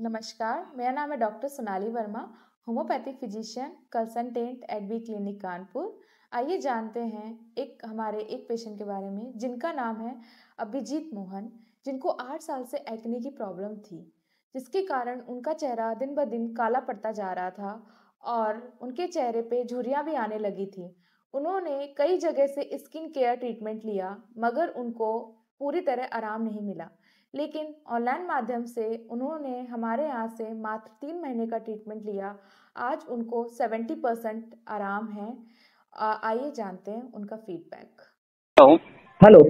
नमस्कार, मेरा नाम है doctor Sonali Verma, homeopathic physician consultant at B clinic Kanpur. आइए जानते हैं हमारे एक पेशेंट के बारे में जिनका नाम है अभिजीत मोहन, जिनको 8 साल से एक्ने की प्रॉब्लम थी, जिसके कारण उनका चेहरा दिन ब दिन काला पड़ता जा रहा था और उनके चेहरे पे झुर्रियाँ भी आने लगी थी। उन्होंने कई जगह से स्किन केयर ट्रीटमेंट लिया मगर उनको पूरी तरह आराम नहीं मिला, लेकिन ऑनलाइन माध्यम से उन्होंने हमारे यहाँ से मात्र 3 महीने का ट्रीटमेंट लिया। आज उनको 70% आराम है। आइए जानते हैं उनका फीडबैक। हेलो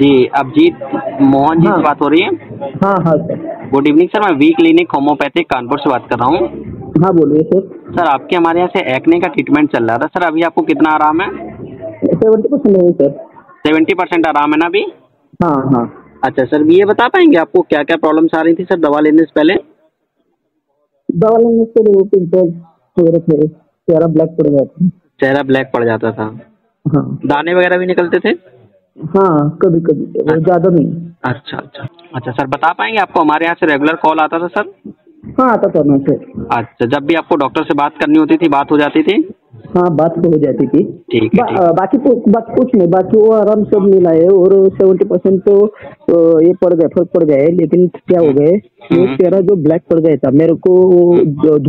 जी, अभिजीत मोहन जी से बात हो रही है? हाँ हाँ सर, गुड इवनिंग सर, मैं वी क्लिनिक होम्योपैथिक कानपुर से बात कर रहा हूँ। हाँ बोलिए सर। सर आपके हमारे यहाँ से एक्ने का ट्रीटमेंट चल रहा था सर, अभी आपको कितना आराम है? 70% आराम है ना अभी? हाँ हाँ। अच्छा सर, ये बता पाएंगे आपको क्या क्या प्रॉब्लम्स आ रही थी सर दवा लेने से पहले? दवा लेने से पहले पिंपल, चेहरा ब्लैक पड़ जाता था। हाँ। दाने वगैरह भी निकलते थे? हाँ कभी कभी, ज्यादा नहीं। अच्छा अच्छा अच्छा सर, बता पाएंगे आपको हमारे यहाँ से रेगुलर कॉल आता था सर? हाँ आता था ना सर। अच्छा, जब भी आपको डॉक्टर से बात करनी होती थी बात हो जाती थी? हाँ बात हो जाती थी। ठीक है। बाकी तो बात कुछ नहीं, बाकी वो आराम सब मिला है और 70% तो ये पड़ गए, फर्क पड़ गए। लेकिन क्या हो गए, वो चेहरा जो ब्लैक पड़ गया था, मेरे को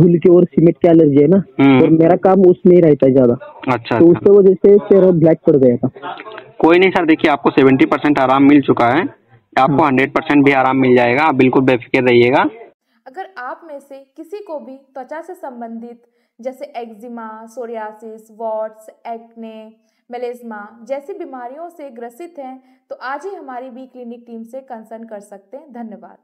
धूल की और सीमेंट की एलर्जी है ना, और मेरा काम उसमें ही रहता है ज्यादा। अच्छा, तो उसके वजह से चेहरा ब्लैक पड़ गया था। कोई नहीं सर, देखिए आपको 70% आराम मिल चुका है, आपको 100% भी आराम मिल जाएगा, आप बिल्कुल बेफिक्र रहिएगा। अगर आप में से किसी को भी त्वचा से संबंधित जैसे eczema, psoriasis, warts, acne, melasma जैसी बीमारियों से ग्रसित हैं तो आज ही हमारी बी क्लिनिक टीम से कंसल्ट कर सकते हैं। धन्यवाद।